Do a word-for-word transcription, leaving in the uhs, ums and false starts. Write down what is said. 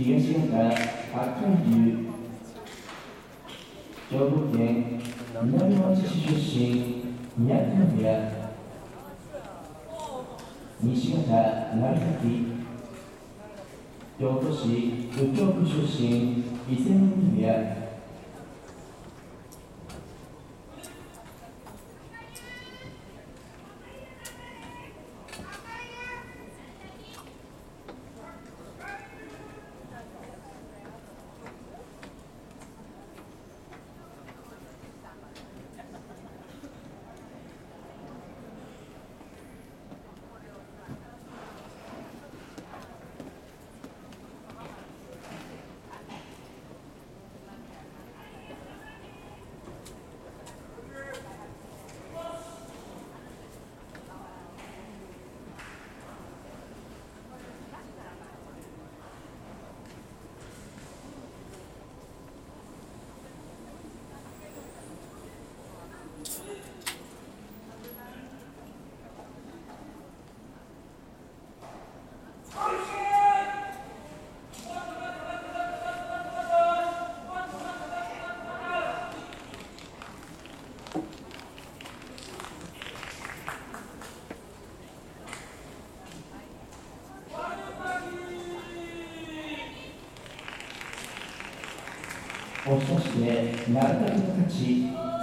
東恩納八海龍、兵庫県南あわじ市出身、宮城野部屋、西方成崎、京都市右京区出身、伊勢海部屋、押し出して鳴滝の勝ち。